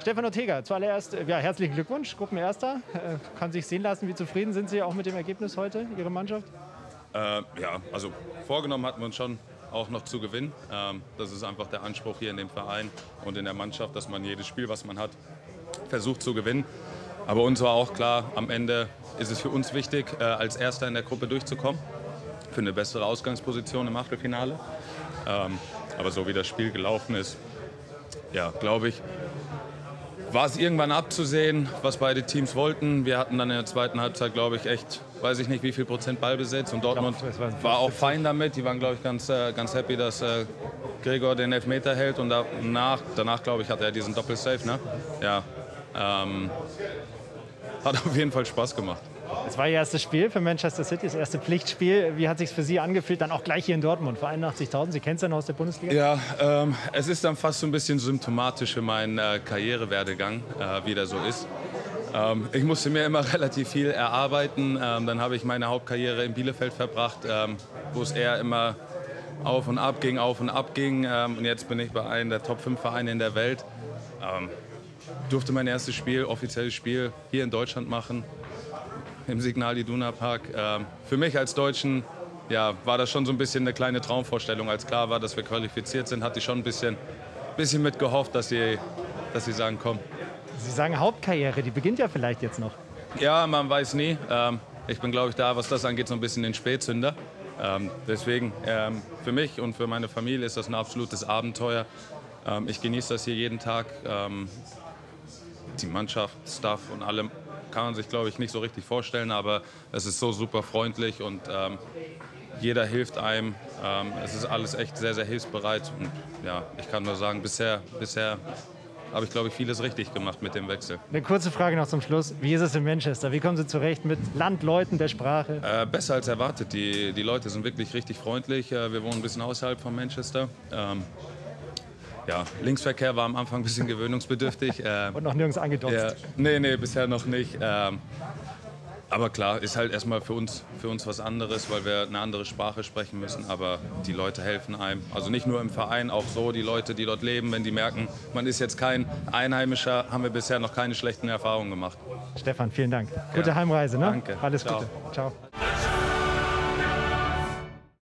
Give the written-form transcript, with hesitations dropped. Stefan Ortega, zuallererst ja, herzlichen Glückwunsch, Gruppenerster. Kann sich sehen lassen, wie zufrieden sind Sie auch mit dem Ergebnis heute, Ihre Mannschaft? Ja, also vorgenommen hatten wir uns schon auch noch zu gewinnen. Das ist einfach der Anspruch hier in dem Verein und in der Mannschaft, dass man jedes Spiel, was man hat, versucht zu gewinnen. Aber uns war auch klar, am Ende ist es für uns wichtig, als Erster in der Gruppe durchzukommen, für eine bessere Ausgangsposition im Achtelfinale. Aber so wie das Spiel gelaufen ist, ja, glaube ich, war es irgendwann abzusehen, was beide Teams wollten. Wir hatten dann in der zweiten Halbzeit, glaube ich, echt, weiß ich nicht, wie viel Prozent Ballbesitz. Und Dortmund war auch fein damit. Die waren, glaube ich, ganz happy, dass Gregor den Elfmeter hält. Und danach glaube ich, hatte er diesen Doppelsafe, ne? Ja, hat auf jeden Fall Spaß gemacht. Es war Ihr erstes Spiel für Manchester City, das erste Pflichtspiel. Wie hat es sich für Sie angefühlt, dann auch gleich hier in Dortmund, vor 81.000? Sie kennen es ja noch aus der Bundesliga? Ja, es ist dann fast so ein bisschen symptomatisch für meinen Karrierewerdegang, wie der so ist. Ich musste mir immer relativ viel erarbeiten. Dann habe ich meine Hauptkarriere in Bielefeld verbracht, wo es eher immer auf und ab ging, auf und ab ging. Und jetzt bin ich bei einem der Top 5 Vereine in der Welt. Durfte mein erstes Spiel, offizielles Spiel, hier in Deutschland machen. Im Signal Iduna Park. Für mich als Deutschen, ja, war das schon so ein bisschen eine kleine Traumvorstellung. Als klar war, dass wir qualifiziert sind, hatte ich schon ein bisschen mit gehofft, dass sie sagen, komm. Sie sagen Hauptkarriere, die beginnt ja vielleicht jetzt noch. Ja, man weiß nie. Ich bin, glaube ich, da, was das angeht, so ein bisschen den Spätzünder. Deswegen, für mich und für meine Familie ist das ein absolutes Abenteuer. Ich genieße das hier jeden Tag. Die Mannschaft, Staff und allem. Kann man sich, glaube ich, nicht so richtig vorstellen, aber es ist so super freundlich und jeder hilft einem. Es ist alles echt sehr, sehr hilfsbereit und ja, ich kann nur sagen, bisher habe ich, glaube ich, vieles richtig gemacht mit dem Wechsel. Eine kurze Frage noch zum Schluss. Wie ist es in Manchester? Wie kommen Sie zurecht mit Land, Leuten, der Sprache? Besser als erwartet. Die Leute sind wirklich richtig freundlich. Wir wohnen ein bisschen außerhalb von Manchester. Ja, Linksverkehr war am Anfang ein bisschen gewöhnungsbedürftig. Und noch nirgends angedotzt? Ja, nee, bisher noch nicht. Aber klar, ist halt erstmal für uns was anderes, weil wir eine andere Sprache sprechen müssen. Aber die Leute helfen einem. Also nicht nur im Verein, auch so die Leute, die dort leben. Wenn die merken, man ist jetzt kein Einheimischer, haben wir bisher noch keine schlechten Erfahrungen gemacht. Stefan, vielen Dank. Gute Heimreise, ne? Danke. Alles Gute. Ciao.